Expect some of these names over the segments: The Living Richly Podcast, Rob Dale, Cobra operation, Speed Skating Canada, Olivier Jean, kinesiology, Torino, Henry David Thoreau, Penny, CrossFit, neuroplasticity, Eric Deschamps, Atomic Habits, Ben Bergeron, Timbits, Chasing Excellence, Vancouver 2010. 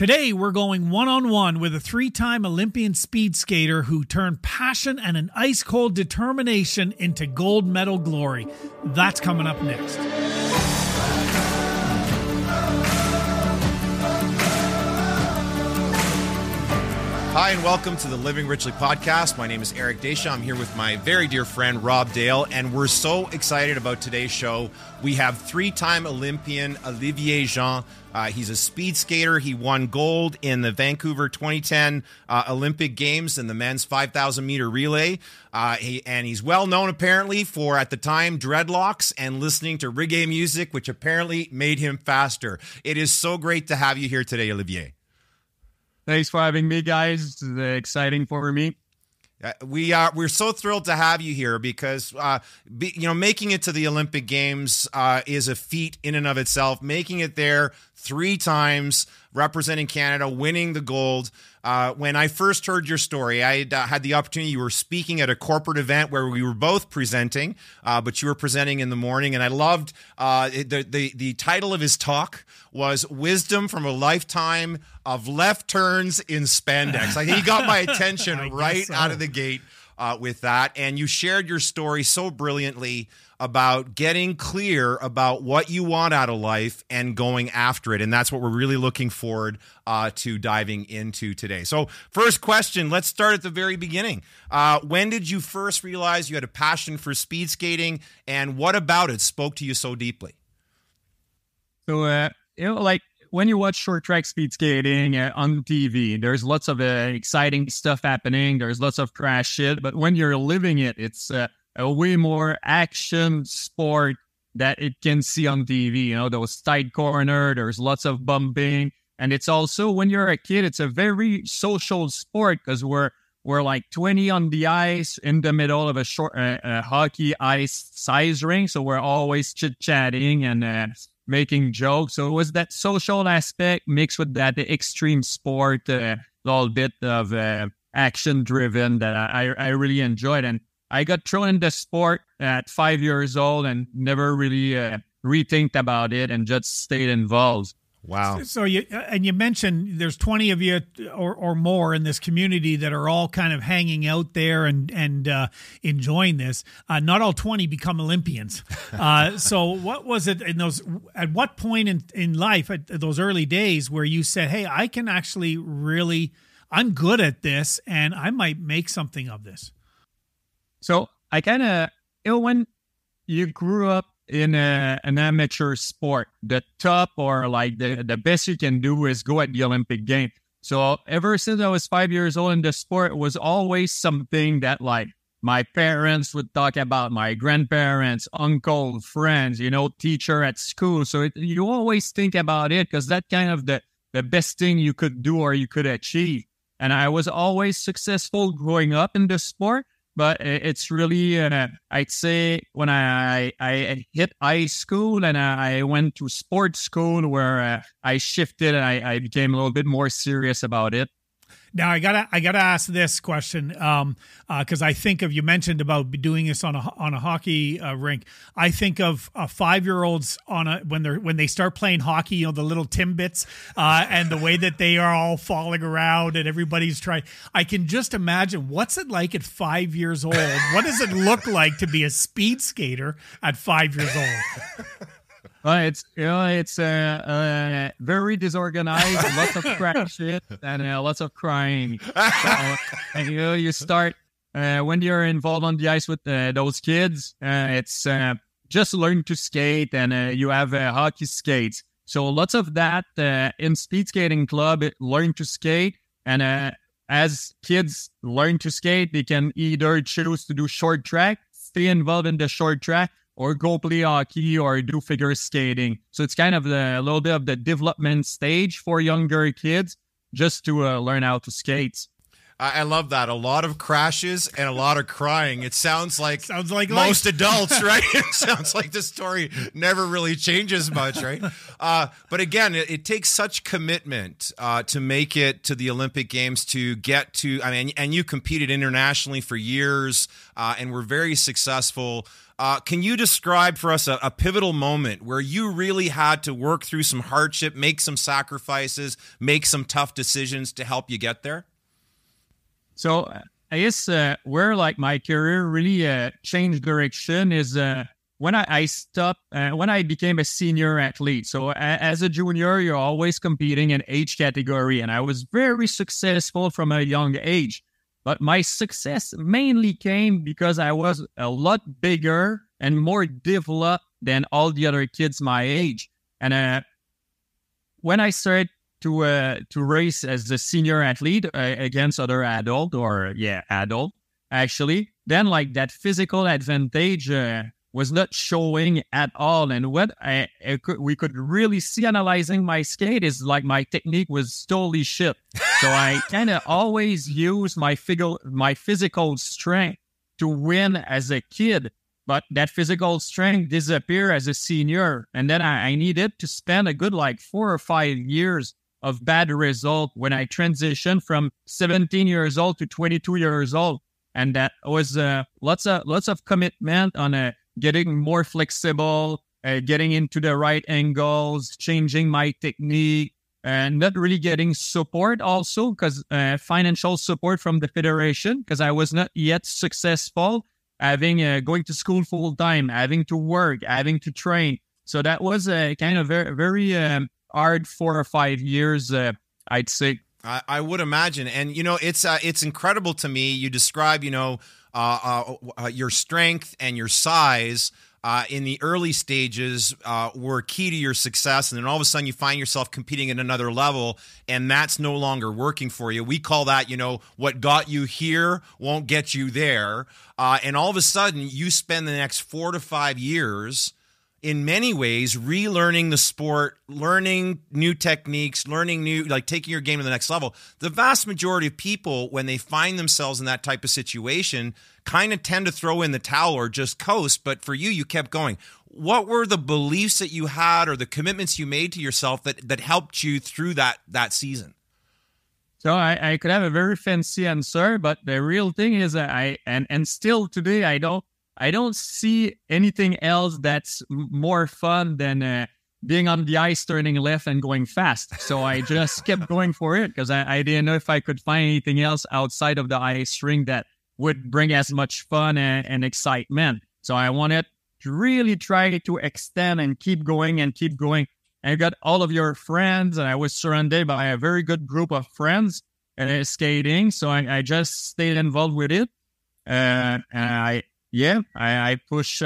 Today, we're going one-on-one with a three-time Olympian speed skater who turned passion and an ice-cold determination into gold medal glory. That's coming up next. Hi, and welcome to the Living Richly Podcast. My name is Eric Deschamps. I'm here with my very dear friend, Rob Dale, and we're so excited about today's show. We have three-time Olympian Olivier Jean. He's a speed skater. He won gold in the Vancouver 2010 Olympic Games in the men's 5,000-meter relay. He's well known, apparently, for, at the time, dreadlocks and listening to reggae music, which apparently made him faster. It is so great to have you here today, Olivier. Thanks for having me, guys. This is exciting for me. We're so thrilled to have you here because, making it to the Olympic Games is a feat in and of itself. Making it there three times, representing Canada, winning the gold. When I first heard your story, I had the opportunity. You were speaking at a corporate event where we were both presenting, but you were presenting in the morning. And I loved the title of his talk was Wisdom from a Lifetime of Left Turns in Spandex. Like, he got my attention right out of the gate with that. And you shared your story so brilliantly about getting clear about what you want out of life and going after it. And that's what we're really looking forward to diving into today. So first question, let's start at the very beginning. When did you first realize you had a passion for speed skating, and what about it spoke to you so deeply? So, when you watch short track speed skating on TV, there's lots of exciting stuff happening. There's lots of crash shit. But when you're living it, it's a way more action sport that it can see on TV. You know, those tight corners, there's lots of bumping. And it's also, when you're a kid, it's a very social sport because we're like 20 on the ice in the middle of a short hockey ice size ring. So we're always chit-chatting and making jokes. So it was that social aspect mixed with that extreme sport, little bit of action driven that I really enjoyed. And I got thrown in the sport at 5 years old and never really rethinked about it and just stayed involved. Wow. So you mentioned there's 20 of you or more in this community that are all kind of hanging out there and enjoying this. Not all 20 become Olympians. So what was it in those, at what point in life, at those early days where you said, hey, I can actually really, I'm good at this and I might make something of this? So I kind of, when you grew up in an amateur sport, the top or like the best you can do is go at the Olympic game. So ever since I was 5 years old in the sport, it was always something that like my parents would talk about, my grandparents, uncle, friends, teacher at school. So you always think about it because that kind of the best thing you could do or you could achieve. And I was always successful growing up in the sport. But it's really, I'd say, when I hit high school and I went to sports school where I shifted and I became a little bit more serious about it. Now, I gotta ask this question because I think of, you mentioned about doing this on a hockey rink. I think of 5-year-olds when they start playing hockey, the little Timbits and the way that they are all falling around and everybody's trying. I can just imagine what's it like at 5 years old. What does it look like to be a speed skater at 5 years old? Well, it's very disorganized, lots of crash shit, and lots of crying. And you start when you're involved on the ice with those kids. It's just learn to skate, and you have hockey skates. So lots of that in speed skating club. Learn to skate, and as kids learn to skate, they can either choose to do short track, stay involved in the short track, or go play hockey or do figure skating. So it's kind of a little bit of the development stage for younger kids just to learn how to skate. I love that. A lot of crashes and a lot of crying. It sounds like most adults, right? It sounds like the story never really changes much, right? But again, it takes such commitment to make it to the Olympic Games, to get to, I mean, and you competed internationally for years and were very successful. Can you describe for us a pivotal moment where you really had to work through some hardship, make some sacrifices, make some tough decisions to help you get there? So I guess where like my career really changed direction is when I stopped, when I became a senior athlete. So as a junior, you're always competing in age category, and I was very successful from a young age. But my success mainly came because I was a lot bigger and more developed than all the other kids my age. And when I started to race as a senior athlete against other adult adult, actually, then like that physical advantage was not showing at all. And what we could really see analyzing my skate is like my technique was totally shit. So I kind of always used my physical strength to win as a kid, but that physical strength disappeared as a senior. And then I needed to spend a good like 4 or 5 years of bad result when I transitioned from 17 years old to 22 years old. And that was lots of commitment on getting more flexible, getting into the right angles, changing my technique, and not really getting support also because financial support from the federation, because I was not yet successful having going to school full time, having to work, having to train. So that was a kind of very, very hard 4 or 5 years, I'd say. I would imagine. And, you know, it's incredible to me. You describe, you know, your strength and your size in the early stages were key to your success. And then all of a sudden you find yourself competing at another level and that's no longer working for you. We call that, you know, what got you here won't get you there. And all of a sudden you spend the next 4 to 5 years in many ways, relearning the sport, learning new techniques, taking your game to the next level. The vast majority of people, when they find themselves in that type of situation, kind of tend to throw in the towel or just coast. But for you, you kept going. What were the beliefs that you had or the commitments you made to yourself that helped you through that season? So I could have a very fancy answer, but the real thing is and still today, I don't see anything else that's more fun than being on the ice, turning left and going fast. So I just kept going for it because I didn't know if I could find anything else outside of the ice rink that would bring as much fun and excitement. So I wanted to really try to extend and keep going. I got all of your friends and I was surrounded by a very good group of friends skating. So I just stayed involved with it. I pushed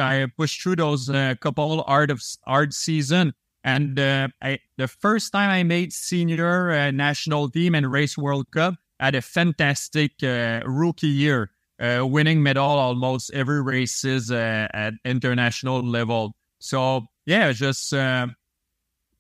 through those couple hard season, and the first time I made senior national team and race World Cup, I had a fantastic rookie year, winning medal almost every races at international level. So yeah, just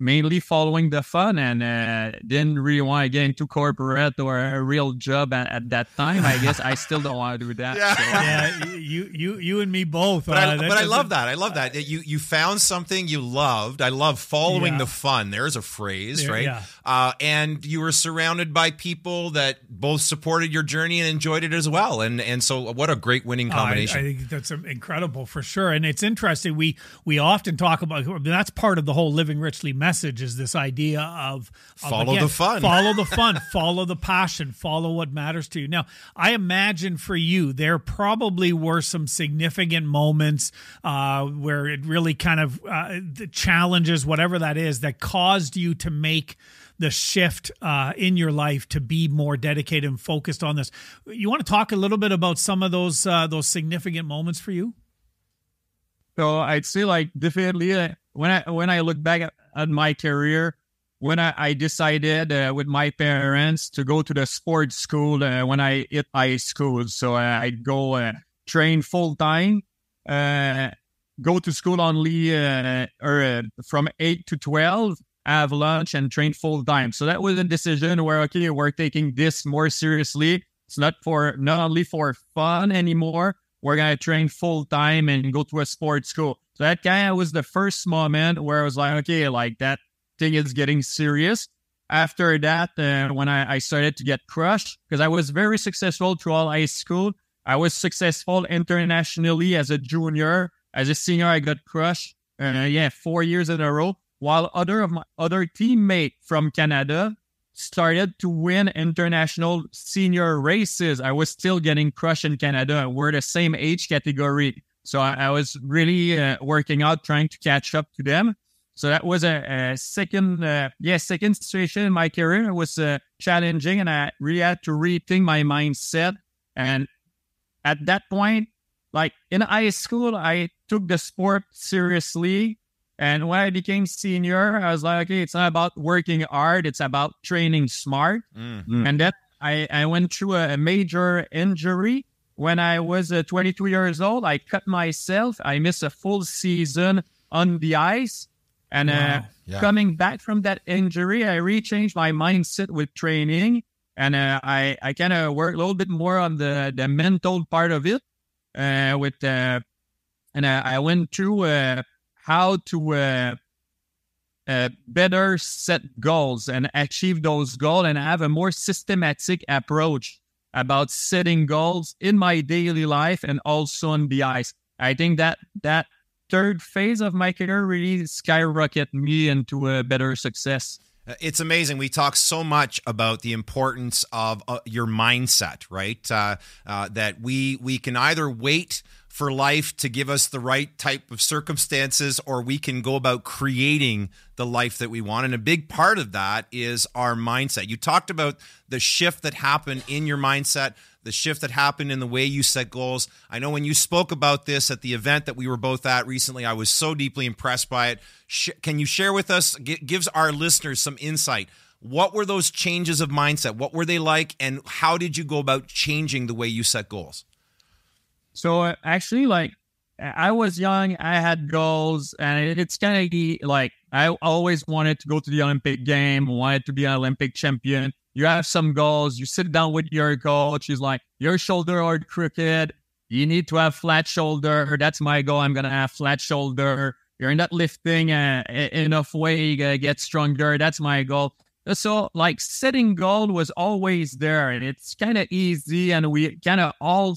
mainly following the fun, and didn't really want to get into corporate or a real job at that time. I guess I still don't want to do that. Yeah, so. Yeah, you and me both. But I love that. I love that. You found something you loved. I love following the fun. There's a phrase, right? Yeah. And you were surrounded by people that both supported your journey and enjoyed it as well. And so what a great winning combination. I think that's incredible for sure. And it's interesting. We often talk about, that's part of the whole Living Richly message is this idea of follow the fun, follow the passion, follow what matters to you. Now, I imagine for you, there probably were some significant moments where it really kind of the challenges, whatever that is, that caused you to make the shift in your life to be more dedicated and focused on this. You want to talk a little bit about some of those significant moments for you? So I'd say like definitely when I look back at my career, when I decided with my parents to go to the sports school when I hit high school. So I'd go train full time, go to school only from 8 to 12, have lunch and train full time. So that was a decision where, okay, we're taking this more seriously. It's not only for fun anymore. We're going to train full time and go to a sports school. So that kind of was the first moment where I was like, okay, like that thing is getting serious. After that, when I started to get crushed, because I was very successful through all high school. I was successful internationally as a junior. As a senior, I got crushed, 4 years in a row, while other teammates from Canada started to win international senior races. I was still getting crushed in Canada. We're the same age category. So I was really working out, trying to catch up to them. So that was a second situation in my career. It was challenging, and I really had to rethink my mindset. And at that point, like in high school, I took the sport seriously. And when I became senior, I was like, okay, it's not about working hard. It's about training smart. Mm-hmm. And then I went through a major injury. When I was 22 years old, I cut myself. I missed a full season on the ice. And coming back from that injury, I re-changed my mindset with training. And I kind of worked a little bit more on the mental part of it. I went through how to better set goals and achieve those goals and have a more systematic approach about setting goals in my daily life and also on the ice. I think that third phase of my career really skyrocketed me into a better success. It's amazing. We talk so much about the importance of your mindset, right? That we can either wait for life to give us the right type of circumstances, or we can go about creating the life that we want. And a big part of that is our mindset. You talked about the shift that happened in your mindset, the shift that happened in the way you set goals. I know when you spoke about this at the event that we were both at recently, I was so deeply impressed by it. Can you share with us, gives our listeners some insight? What were those changes of mindset? What were they like? And how did you go about changing the way you set goals? So actually, like, I was young, I had goals, and it's kind of like, I always wanted to go to the Olympic game, wanted to be an Olympic champion. You have some goals. You sit down with your coach. He's like, your shoulder are crooked. You need to have flat shoulder. That's my goal. I'm going to have flat shoulder. You're not lifting enough weight. You get stronger. That's my goal. So like setting goal was always there, and it's kind of easy. And we're all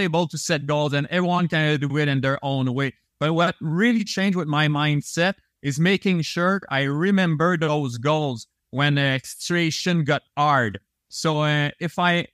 able to set goals, and everyone kind of do it in their own way. But what really changed with my mindset is making sure I remember those goals when the situation got hard. So if 8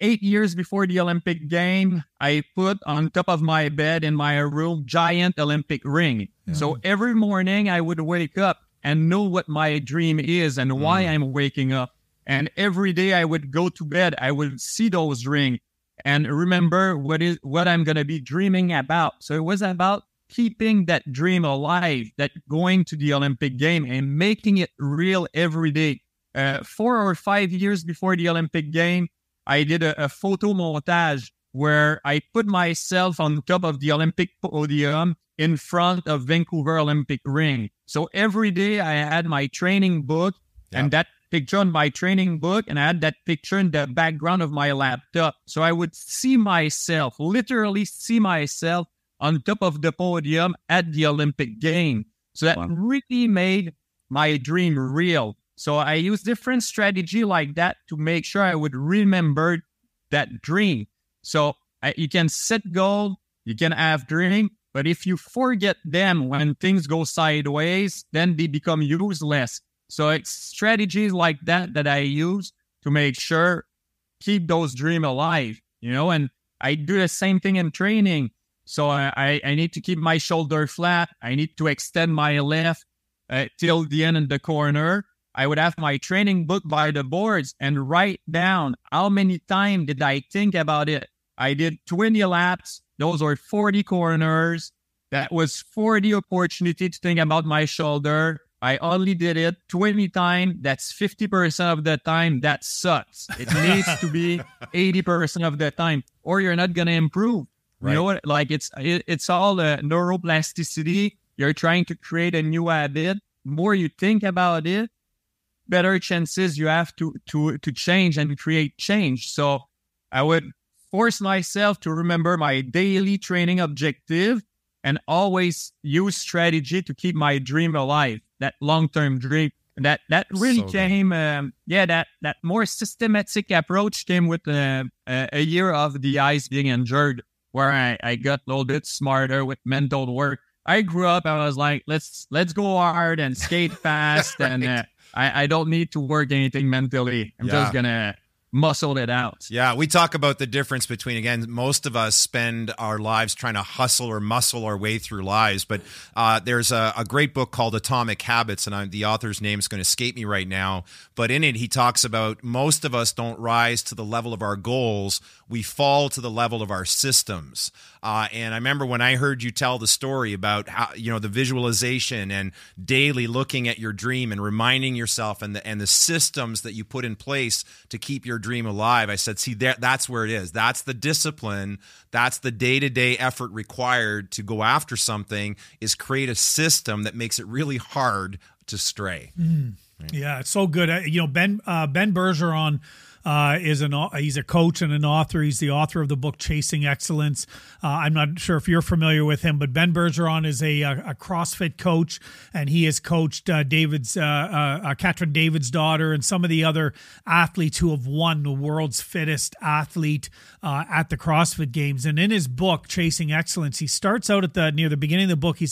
years before the Olympic game, I put on top of my bed in my room, giant Olympic ring. Yeah. So every morning I would wake up and know what my dream is and why I'm waking up. And every day I would go to bed, I would see those ring and remember what I'm going to be dreaming about. So it was about keeping that dream alive, that going to the Olympic game and making it real every day. 4 or 5 years before the Olympic game, I did a photo montage where I put myself on top of the Olympic podium in front of Vancouver Olympic ring. So every day I had my training book and that picture on my training book, and I had that picture in the background of my laptop. So I would see myself, literally see myself on top of the podium at the Olympic game. So that really made my dream real. So I used different strategy like that to make sure I would remember that dream. So you can set goal, you can have dream, but if you forget them when things go sideways, then they become useless. So it's strategies like that I use to make sure keep those dream alive, and I do the same thing in training. So I need to keep my shoulder flat. I need to extend my left till the end in the corner. I would have my training book by the boards and write down how many times did I think about it. I did 20 laps. Those were 40 corners. That was 40 opportunity to think about my shoulder. I only did it 20 times. That's 50% of the time. That sucks. It needs to be 80% of the time, or you're not going to improve. Right. You know what? Like it's all neuroplasticity. You're trying to create a new habit. The more you think about it, better chances you have to change and create change. So I would force myself to remember my daily training objective and always use strategy to keep my dream alive, that long-term dream. That really came, that more systematic approach came with a year of the eyes being injured, where I got a little bit smarter with mental work. I grew up, I was like, let's go hard and skate fast. Right. And I don't need to work anything mentally. I'm just going to muscle it out. Yeah, we talk about the difference between, again, most of us spend our lives trying to hustle or muscle our way through lives, but there's a great book called Atomic Habits, and the author's name is going to escape me right now, but in it he talks about most of us don't rise to the level of our goals, we fall to the level of our systems. And I remember when I heard you tell the story about how, you know, the visualization and daily looking at your dream and reminding yourself and the systems that you put in place to keep your dream alive. I said, see, that's where it is. That's the discipline. That's the day-to-day effort required to go after something, is create a system that makes it really hard to stray. Mm. Right? Yeah, it's so good. You know, Ben Bergeron, he's a coach and an author. He's the author of the book Chasing Excellence. I'm not sure if you're familiar with him, but Ben Bergeron is a CrossFit coach, and he has coached Katrin David's daughter and some of the other athletes who have won the world's fittest athlete at the CrossFit Games. And in his book Chasing Excellence, he starts out at near the beginning of the book. He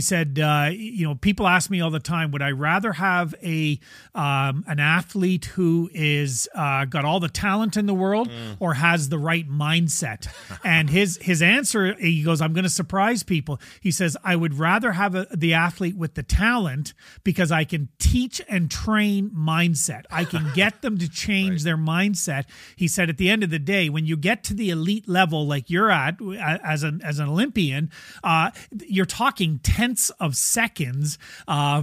said, you know, people ask me all the time, would I rather have an athlete who is got all the talent in the world or has the right mindset? And his answer, he goes, I'm going to surprise people. He says, I would rather have the athlete with the talent, because I can teach and train mindset. I can get them to change their mindset. He said, at the end of the day, when you get to the elite level like you're at as an Olympian, you're talking tenths of seconds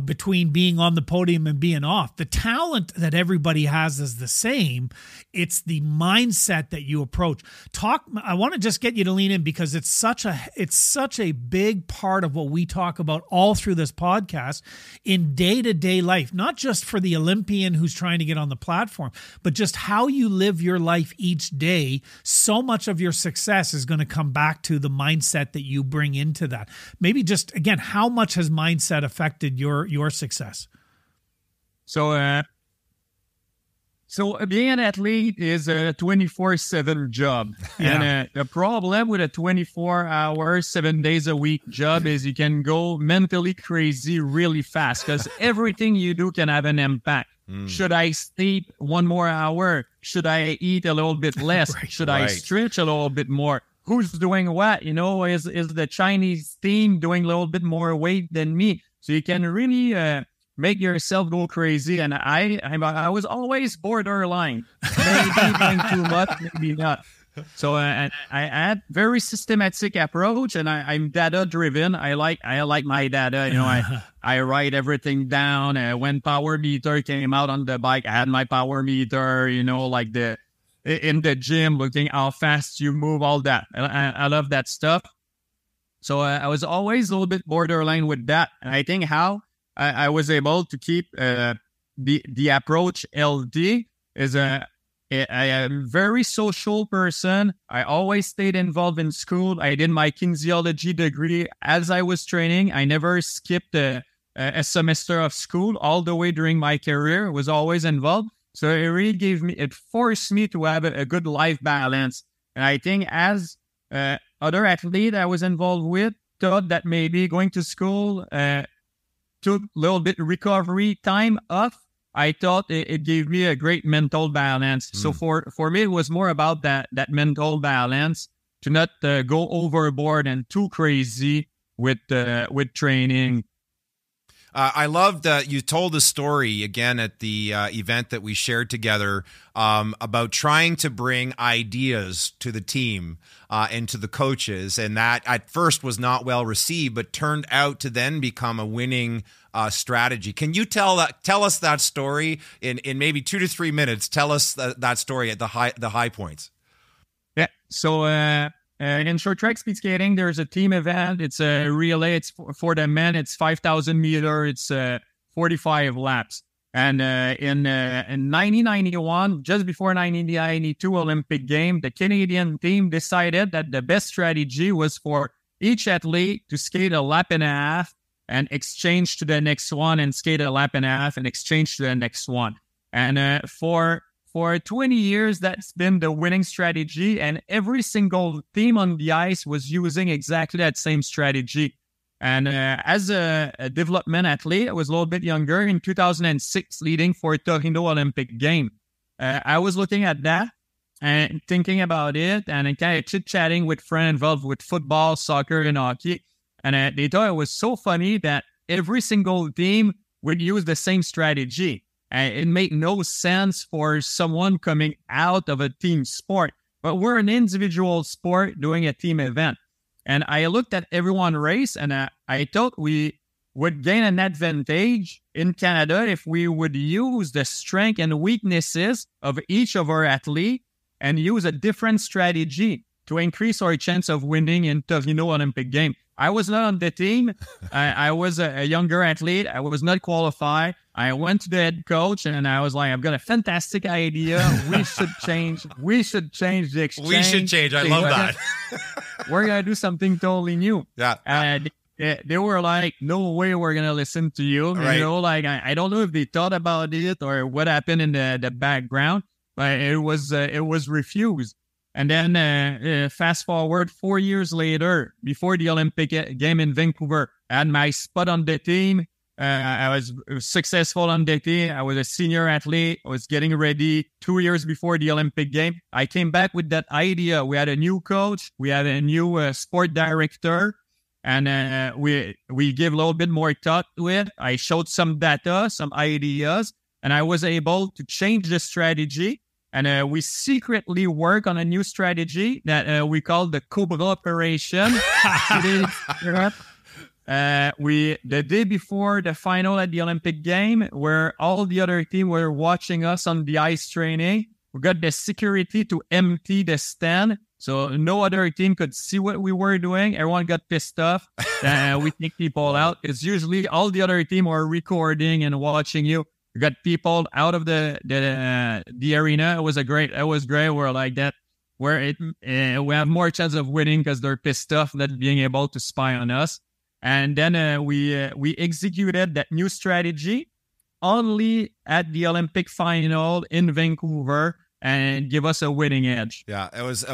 between being on the podium and being off. The talent that everybody has is the same. It's the mindset that you approach. I want to just get you to lean in, because it's such a big part of what we talk about all through this podcast in day-to-day life, not just for the Olympian who's trying to get on the platform, but just how you live your life each day. So much of your success is going to come back to the mindset that you bring into that. Maybe just, again, how much has mindset affected your success? So being an athlete is a 24/7 job. Yeah. And the problem with a 24-hour, 7 days a week job is you can go mentally crazy really fast, because everything you do can have an impact. Mm. Should I sleep 1 more hour? Should I eat a little bit less? Should I stretch a little bit more? Who's doing what? You know, is the Chinese team doing a little bit more weight than me? So you can really... make yourself go crazy. And I was always borderline, maybe being too much, maybe not. So and I had very systematic approach, and I'm data driven. I like my data. You know, I write everything down. When power meter came out on the bike, I had my power meter, you know, like in the gym, looking how fast you move, all that. I love that stuff. So I was always a little bit borderline with that. And I think how I was able to keep the approach LD is I am a very social person. I always stayed involved in school. I did my kinesiology degree as I was training. I never skipped a semester of school all the way during my career. I was always involved. So it really forced me to have a good life balance. And I think as other athlete I was involved with thought that maybe going to school, took a little bit recovery time off. I thought it gave me a great mental balance. Mm. So for me, it was more about that mental balance, to not go overboard and too crazy with training. I loved that you told the story again at the event that we shared together about trying to bring ideas to the team and to the coaches. And that at first was not well received, but turned out to then become a winning strategy. Can you tell us that story in maybe 2 to 3 minutes? Tell us that story at the high points. Yeah. So, in short track speed skating, there's a team event. It's a relay. It's for the men. It's 5,000 meters. It's 45 laps. And in 1991, just before 1992 Olympic game, the Canadian team decided that the best strategy was for each athlete to skate a lap and a half and exchange to the next one, and skate a lap and a half and exchange to the next one. And for 20 years, that's been the winning strategy. And every single team on the ice was using exactly that same strategy. And as a development athlete, I was a little bit younger in 2006, leading for Torino Olympic game. I was looking at that and thinking about it, and kind of chit-chatting with friends involved with football, soccer, and hockey. And they thought it was so funny that every single team would use the same strategy. It made no sense for someone coming out of a team sport. But we're an individual sport doing a team event. And I looked at everyone race, and I thought we would gain an advantage in Canada if we would use the strengths and weaknesses of each of our athletes and use a different strategy to increase our chance of winning in Torino Olympic game. I was not on the team. I was a younger athlete. I was not qualified. I went to the head coach, and I was like, I've got a fantastic idea. We should change. We should change the exchange. We should change. I love that. We're going to do something totally new. Yeah. They were like, no way we're going to listen to you. Right. You know, like, I don't know if they thought about it or what happened in the background, but it was refused. And then fast forward 4 years later, before the Olympic game in Vancouver, I had my spot on the team. I was successful on the team. I was a senior athlete. I was getting ready 2 years before the Olympic game. I came back with that idea. We had a new coach. We had a new sport director. And we gave a little bit more thought to it. I showed some data, some ideas, and I was able to change the strategy. And we secretly work on a new strategy that we call the Cobra operation. The day before the final at the Olympic game, where all the other team were watching us on the ice training, we got the security to empty the stand. So no other team could see what we were doing. Everyone got pissed off. We take people out. It's usually all the other team are recording and watching you. We got people out of the arena. It was great. We're like that, where we have more chance of winning because they're pissed off not being able to spy on us. And then we executed that new strategy only at the Olympic final in Vancouver, and give us a winning edge. Yeah, it was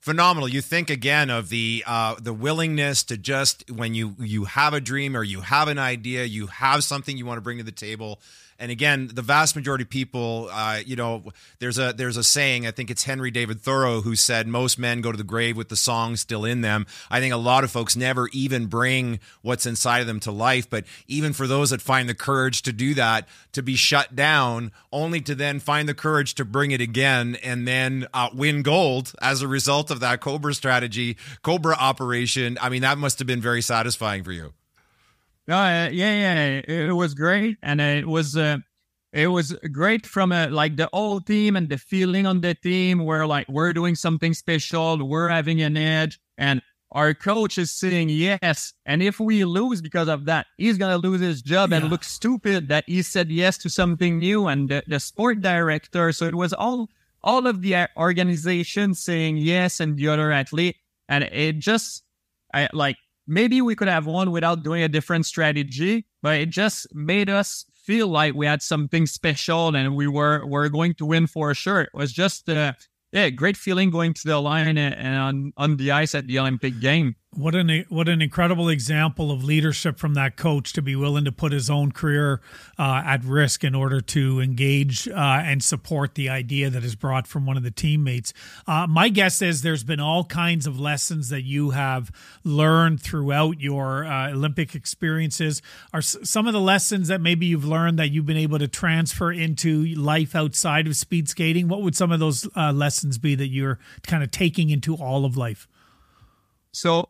phenomenal. You think again of the willingness to just, when you have a dream or you have an idea, you have something you want to bring to the table. And again, the vast majority of people, there's a saying, I think it's Henry David Thoreau, who said, most men go to the grave with the song still in them. I think a lot of folks never even bring what's inside of them to life. But even for those that find the courage to do that, to be shut down, only to then find the courage to bring it again and then win gold as a result of that Cobra strategy, Cobra operation. I mean, that must have been very satisfying for you. No, it was great, and it was great from the whole team, and the feeling on the team where we're doing something special, we're having an edge, and our coach is saying yes. And if we lose because of that, he's gonna lose his job and look stupid that he said yes to something new. And the sport director, so it was all of the organization saying yes, and the other athlete, and it just maybe we could have won without doing a different strategy, but it just made us feel like we had something special and we're going to win for sure. It was just a great feeling going to the line and on the ice at the Olympic game. What an incredible example of leadership from that coach to be willing to put his own career at risk in order to engage and support the idea that is brought from one of the teammates. My guess is there's been all kinds of lessons that you have learned throughout your Olympic experiences. Are some of the lessons that maybe you've learned that you've been able to transfer into life outside of speed skating? What would some of those lessons be that you're kind of taking into all of life? So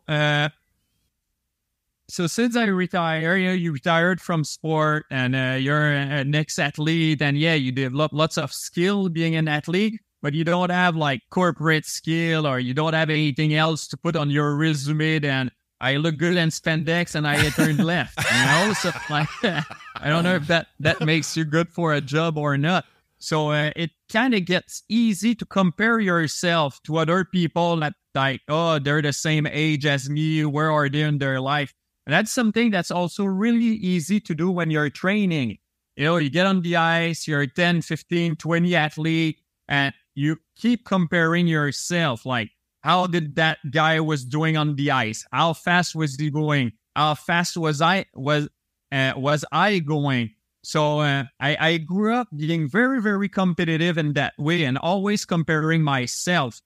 since I retired, you retired from sport and you're an ex-athlete, and you develop lots of skill being an athlete, but you don't have corporate skill, or you don't have anything else to put on your resume than I look good in spandex and I turned left. You know, so like, I don't know if that makes you good for a job or not. So it kind of gets easy to compare yourself to other people that like, oh, they're the same age as me. Where are they in their life? And that's something that's also really easy to do when you're training. You know, you get on the ice, you're 10, 15, 20 athlete, and you keep comparing yourself. Like, how did that guy was doing on the ice? How fast was he going? How fast was I going? So I grew up being very, very competitive in that way and always comparing myself.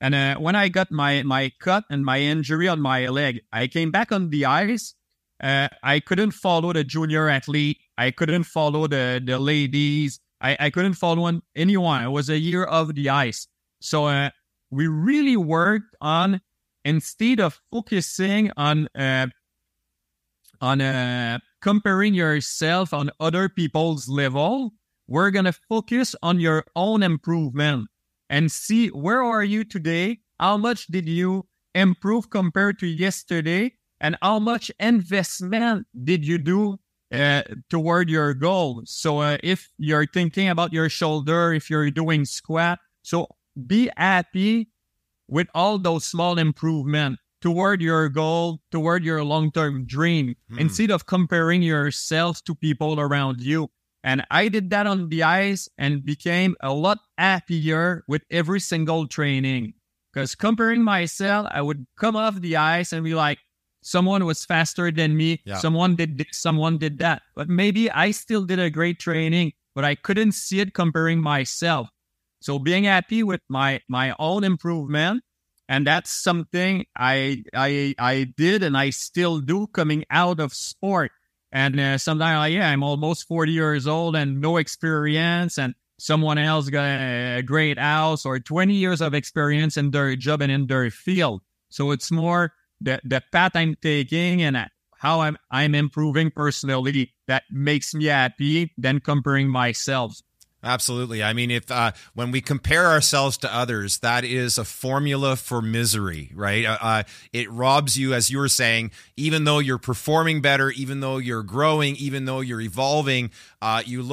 And when I got my cut and my injury on my leg, I came back on the ice. I couldn't follow the junior athlete. I couldn't follow the ladies. I couldn't follow anyone. It was a year of the ice. So we really worked on, instead of focusing on comparing yourself on other people's level, we're going to focus on your own improvement and see where are you today, how much did you improve compared to yesterday, and how much investment did you do toward your goal. So if you're thinking about your shoulder, if you're doing squat, so be happy with all those small improvements toward your goal, toward your long-term dream, instead of comparing yourself to people around you. And I did that on the ice and became a lot happier with every single training. Because comparing myself, I would come off the ice and be like, someone was faster than me, someone did this, someone did that. But maybe I still did a great training, but I couldn't see it comparing myself. So being happy with my own improvement, and that's something I did and I still do coming out of sport. And sometimes, I'm almost 40 years old and no experience, and someone else got a great house or 20 years of experience in their job and in their field. So it's more the path I'm taking and how I'm improving personally that makes me happy than comparing myself. Absolutely. I mean, if when we compare ourselves to others, that is a formula for misery, right? It robs you, as you were saying, even though you're performing better, even though you're growing, even though you're evolving,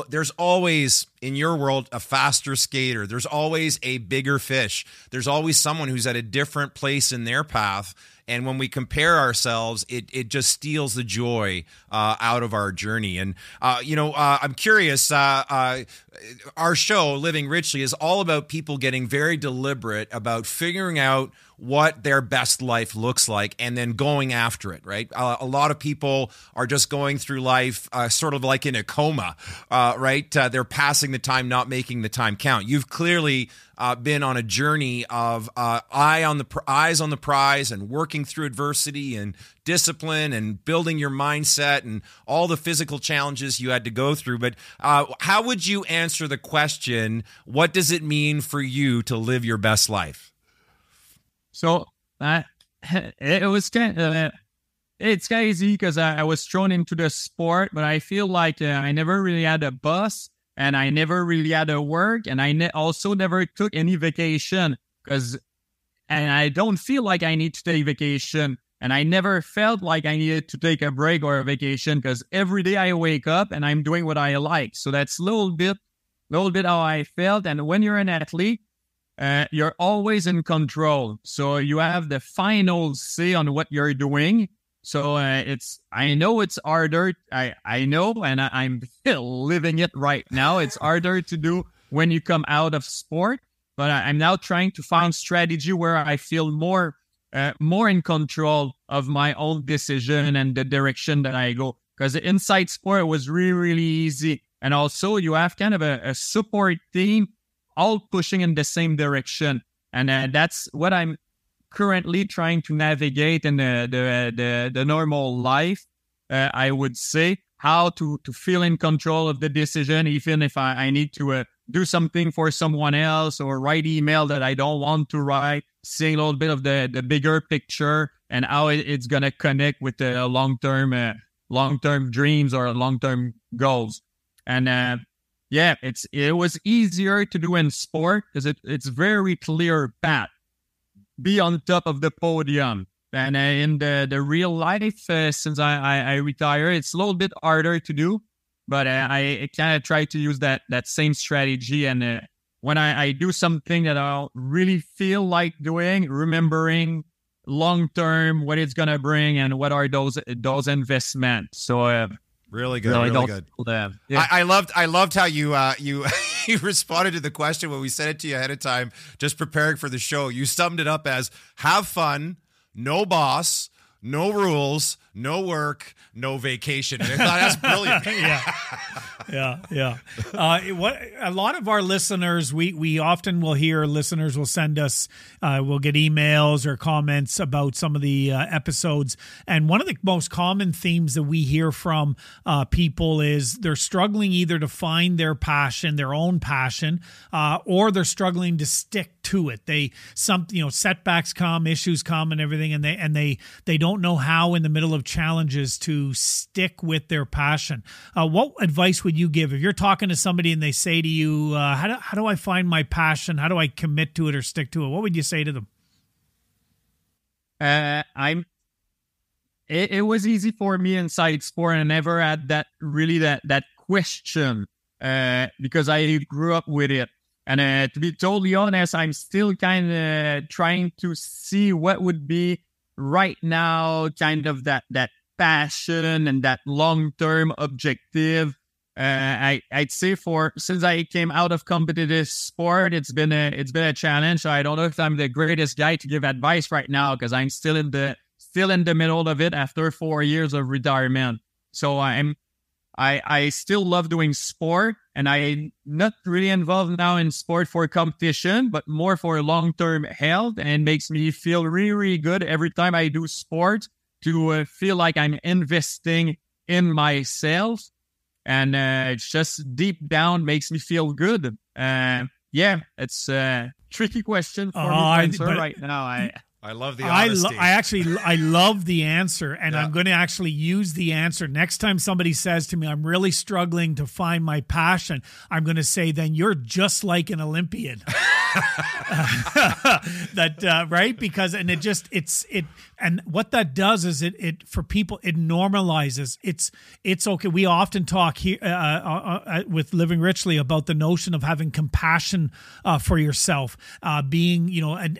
there's always, in your world, a faster skater. There's always a bigger fish. There's always someone who's at a different place in their path. And when we compare ourselves, it just steals the joy out of our journey. And, I'm curious, our show, Living Richly, is all about people getting very deliberate about figuring out what their best life looks like and then going after it, right? A lot of people are just going through life sort of like in a coma, right? They're passing the time, not making the time count. You've clearly been on a journey of eyes on the prize and working through adversity and discipline and building your mindset and all the physical challenges you had to go through. But how would you answer the question, what does it mean for you to live your best life? So it's kind of easy because I was thrown into the sport, but I feel like I never really had a boss and I never really had a work, and I also never took any vacation and I don't feel like I need to take vacation, and I never felt like I needed to take a break or a vacation because every day I wake up and I'm doing what I like. So that's a little bit how I felt. And when you're an athlete, you're always in control. So you have the final say on what you're doing. So I know it's harder. I know, and I'm still living it right now. It's harder to do when you come out of sport, but I'm now trying to find strategy where I feel more in control of my own decision and the direction that I go. Because inside sport, it was really, really easy. And also you have kind of a support team all pushing in the same direction. And that's what I'm currently trying to navigate in the normal life, I would say, how to feel in control of the decision, even if I need to do something for someone else or write email that I don't want to write, seeing a little bit of the bigger picture and how it's going to connect with the long-term dreams or long-term goals. And yeah, it was easier to do in sport because it's very clear path. Be on top of the podium. And in the real life, since I retire, it's a little bit harder to do, but I kind of try to use that same strategy. And when I do something that I'll really feel like doing, remembering long term what it's gonna bring and what are those investments. So really good, really good. Yeah. I loved how you you responded to the question when we sent it to you ahead of time, just preparing for the show. You summed it up as have fun. No boss, no rules, no work, no vacation. And I thought that's brilliant. Yeah. A lot of our listeners, we often will hear listeners will send us, we'll get emails or comments about some of the episodes. And one of the most common themes that we hear from people is they're struggling either to find their passion, their own passion, or they're struggling to stick to it. Setbacks come, issues come, and everything, and they don't know how in the middle of challenges to stick with their passion. What advice would you give if you're talking to somebody and they say to you, how do I find my passion? How do I commit to it or stick to it? What would you say to them? It was easy for me inside sport, and I never had that question because I grew up with it. And to be totally honest, I'm still kind of trying to see what would be right now, kind of that passion and that long-term objective. I'd say since I came out of competitive sport, it's been a challenge. I don't know if I'm the greatest guy to give advice right now because I'm still in the middle of it after 4 years of retirement. So I still love doing sport, and I'm not really involved now in sport for competition, but more for long-term health, and makes me feel really, really good every time I do sport to feel like I'm investing in myself, and it's just deep down makes me feel good. Yeah, it's a tricky question for me to answer right now. I love the honesty. I love the answer, and yeah. I'm going to actually use the answer. Next time somebody says to me, I'm really struggling to find my passion, I'm going to say, then you're just like an Olympian. Right? Because, and it just, it's, and what that does is it for people, it normalizes. It's okay. We often talk here with Living Richly about the notion of having compassion for yourself, being,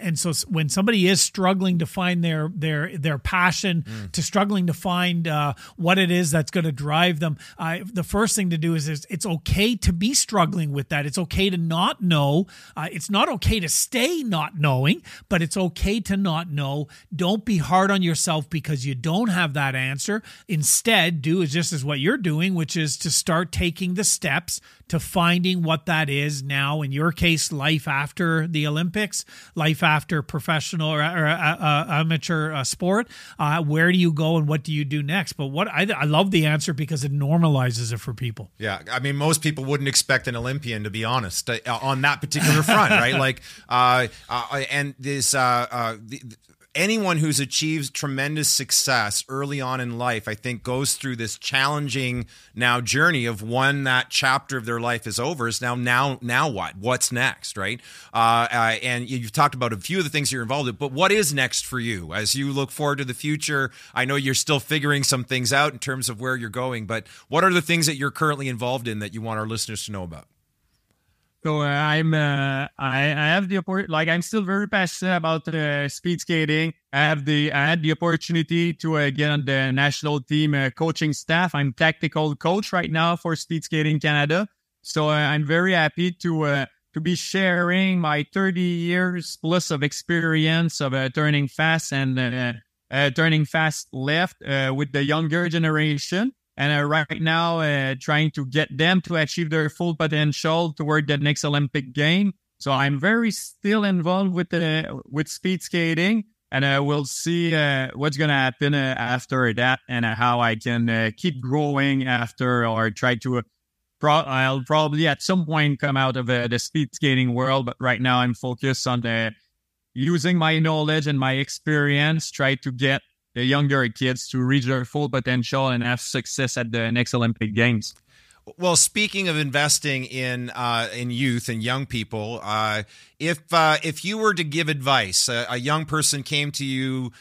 and so when somebody is struggling to find their passion, to struggling to find what it is that's going to drive them, the first thing to do is it's okay to be struggling with that. It's okay to not know. It's not okay to stay not knowing, but it's okay to not know. Don't be hard on yourself because you don't have that answer. Instead, do is just as what you're doing, which is to start taking the steps to finding what that is now. In your case, life after the Olympics, life after professional or amateur sport. Where do you go and what do you do next? But what I love the answer because it normalizes it for people. Yeah, I mean, most people wouldn't expect an Olympian, to be honest, on that particular front, right? Like, and this. Anyone who's achieved tremendous success early on in life, I think, goes through this challenging now journey of when that chapter of their life is over is now what? What's next, right? And you've talked about a few of the things you're involved in, but what is next for you as you look forward to the future? I know you're still figuring some things out in terms of where you're going, but what are the things that you're currently involved in that you want our listeners to know about? So I'm still very passionate about speed skating. I had the opportunity to get on the national team coaching staff. I'm tactical coach right now for Speed Skating Canada. So I'm very happy to be sharing my 30 years plus of experience of turning fast and turning fast left with the younger generation. And right now, trying to get them to achieve their full potential toward the next Olympic game. So I'm very still involved with speed skating, and we'll see what's going to happen after that, and how I can keep growing after, or try to. I'll probably at some point come out of the speed skating world, but right now I'm focused on using my knowledge and my experience, try to get the younger kids to reach their full potential and have success at the next Olympic Games. Well, speaking of investing in youth and young people, if you were to give advice, a young person came to you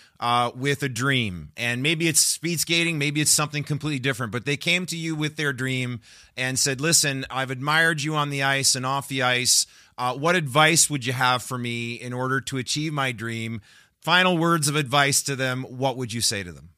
with a dream, and maybe it's speed skating, maybe it's something completely different, but they came to you with their dream and said, "Listen, I've admired you on the ice and off the ice. What advice would you have for me in order to achieve my dream?" Final words of advice to them. What would you say to them?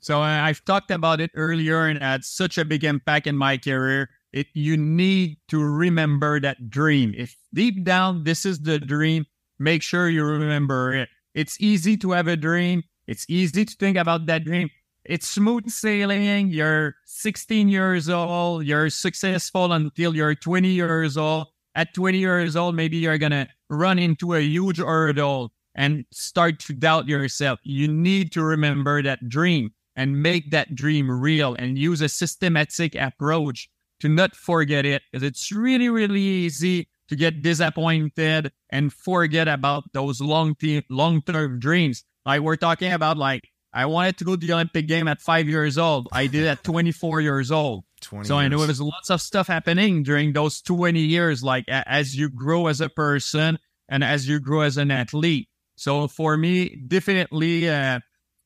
So I've talked about it earlier and had such a big impact in my career. You need to remember that dream. If deep down, this is the dream, make sure you remember it. It's easy to have a dream. It's easy to think about that dream. It's smooth sailing. You're 16 years old. You're successful until you're 20 years old. At 20 years old, maybe you're going to run into a huge hurdle and start to doubt yourself. You need to remember that dream and make that dream real and use a systematic approach to not forget it, because it's really, really easy to get disappointed and forget about those long-term dreams. Like we're talking about, like, I wanted to go to the Olympic game at 5 years old. I did at 24 years old. And there was lots of stuff happening during those 20 years, like as you grow as a person and as you grow as an athlete. So for me, definitely,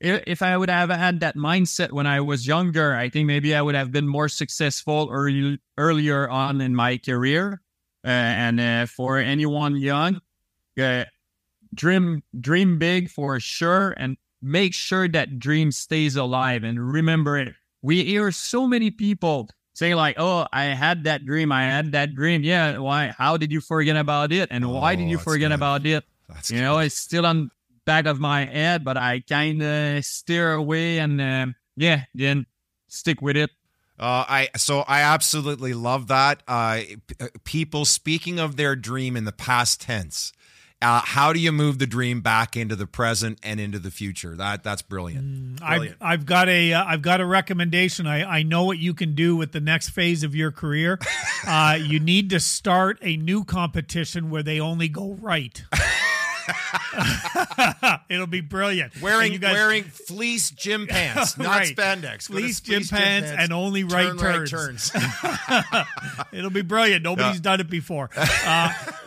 if I would have had that mindset when I was younger, I think maybe I would have been more successful earlier on in my career. And for anyone young, dream big for sure, and make sure that dream stays alive and remember it. We hear so many people saying like, "Oh, I had that dream. I had that dream." Yeah, why? How did you forget about it? And why did you forget about it? That's you good. Know, it's still on back of my head, but I kind of steer away and then stick with it. I absolutely love that. People speaking of their dream in the past tense. How do you move the dream back into the present and into the future? That's brilliant. Brilliant. I've got a recommendation. I know what you can do with the next phase of your career. You need to start a new competition where they only go right. It'll be brilliant. Wearing fleece gym pants, not right. Spandex. Fleece gym pants and only right turns. It'll be brilliant. Nobody's done it before.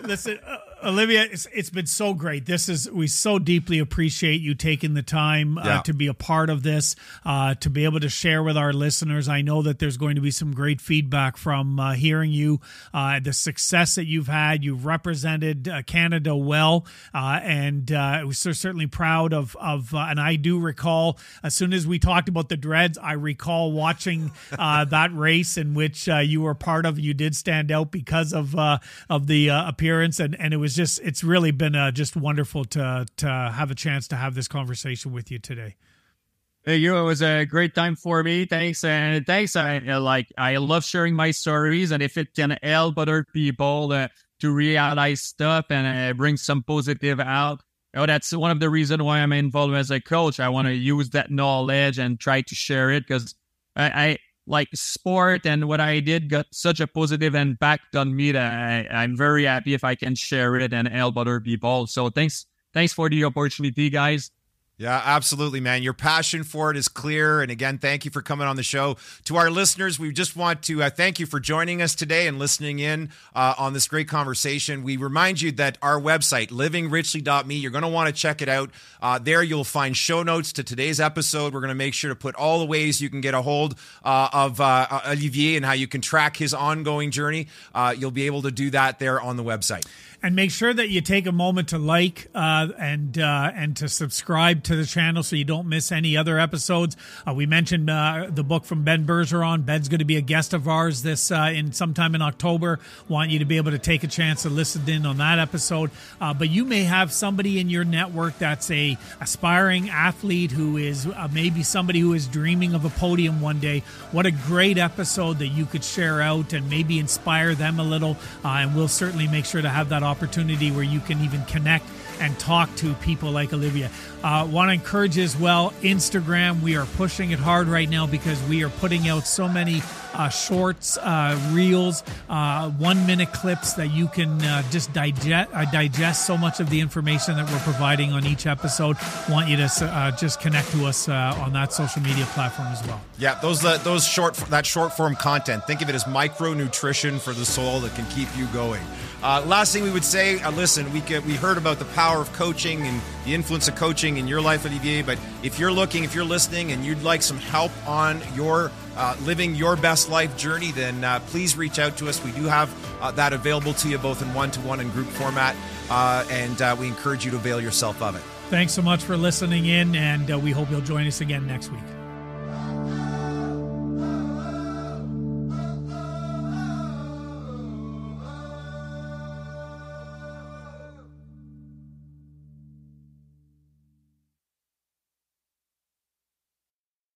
Listen, Olivia, it's been so great. We so deeply appreciate you taking the time to be a part of this, to be able to share with our listeners. I know that there's going to be some great feedback from hearing you, the success that you've had. You've represented Canada well, and we're certainly proud of and I do recall, as soon as we talked about the dreads, I recall watching that race in which you were part of. You did stand out because of the appearance, and it was it's really been just wonderful to have a chance to have this conversation with you today. Thank you. It was a great time for me. Thanks. I love sharing my stories, and if it can help other people to realize stuff and bring some positive out, that's one of the reasons why I'm involved as a coach. I want to use that knowledge and try to share it, because I like sport and what I did got such a positive impact on me that I'm very happy if I can share it and help other people. So thanks for the opportunity, guys. Yeah, absolutely, man. Your passion for it is clear. And again, thank you for coming on the show. To our listeners, we just want to thank you for joining us today and listening in on this great conversation. We remind you that our website, livingrichley.me, you're going to want to check it out. There you'll find show notes to today's episode. We're going to make sure to put all the ways you can get a hold of Olivier and how you can track his ongoing journey. You'll be able to do that there on the website. And make sure that you take a moment to like and to subscribe to the channel so you don't miss any other episodes. We mentioned the book from Ben Bergeron. Ben's going to be a guest of ours this sometime in October. Want you to be able to take a chance to listen in on that episode. But you may have somebody in your network that's a aspiring athlete who is maybe somebody who is dreaming of a podium one day. What a great episode that you could share out and maybe inspire them a little. And we'll certainly make sure to have that opportunity where you can even connect and talk to people like Olivia. Want to encourage as well, Instagram. We are pushing it hard right now because we are putting out so many shorts, reels, 1-minute clips that you can just digest so much of the information that we're providing on each episode. Want you to just connect to us on that social media platform as well. Yeah, those short form content. Think of it as micronutrition for the soul that can keep you going. Last thing we would say, listen, we heard about the power of coaching and the influence of coaching in your life, Olivier, but if you're listening and you'd like some help on your living your best life journey, then please reach out to us. We do have that available to you both in one-to-one and group format, and we encourage you to avail yourself of it. Thanks so much for listening in, and we hope you'll join us again next week.